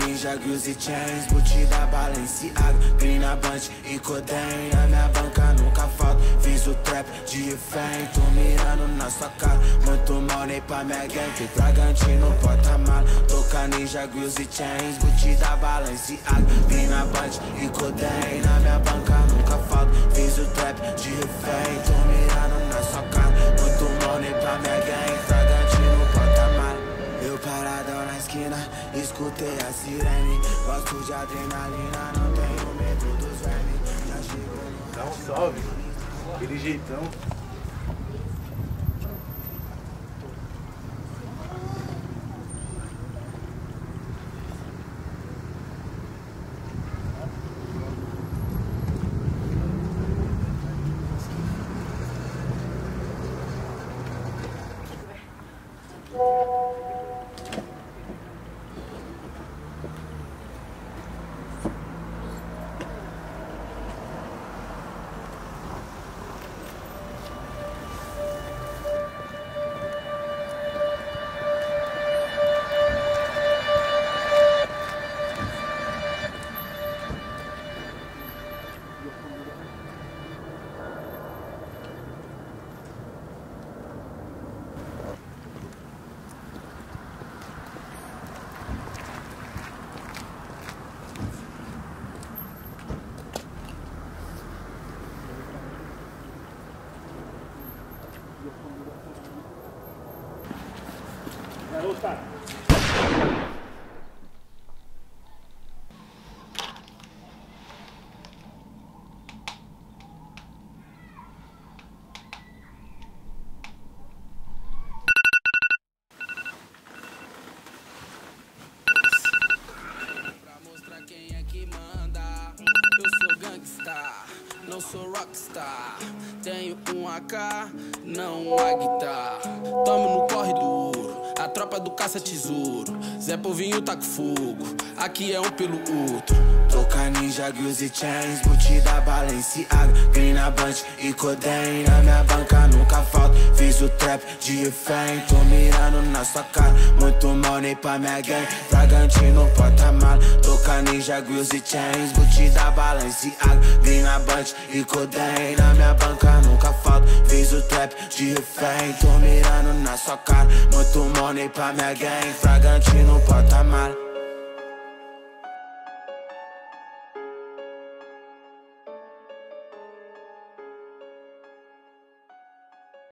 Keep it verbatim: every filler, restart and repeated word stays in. ninja, Gucci chains, Gucci da Balenciaga, grina bunch e coden. Na minha banca nunca falta, fiz o trap de refém. Tô mirando na sua cara, muito money pra minha gang. Fui Bragantino, porta-mala, toca ninja, Gucci chains, Gucci da Balenciaga, grina bunch e coden. Na minha banca nunca falta, fiz o trap de refém. Tô mirando na sua cara, muito money pra minha gang. Bragantino, porta-mala, eu paradão na esquina. Escutei a sirene, gosto de adrenalina, não tenho medo dos vermes. Já chegou no dá um salve, aquele jeitão. Não sou rockstar, tenho um A K, não uma guitarra. Tamo no corre duro, a tropa do caça tesouro. Zé Povinho tá com fogo, aqui é um pelo outro. Toca ninja, Gucci chains, Gucci da Balenciaga, grina bunch e coden. Na minha banca nunca falta, fiz o trap de refém. Tô mirando na sua cara, muito money pra minha gang. Bragantino, porta-mala, toca ninja, Gucci chains, Gucci da Balenciaga, grina bunch e coden. Na minha banca nunca falta, fiz o trap de refém. Tô mirando na sua cara, muito money pra minha gang. Bragantino, porta-mala.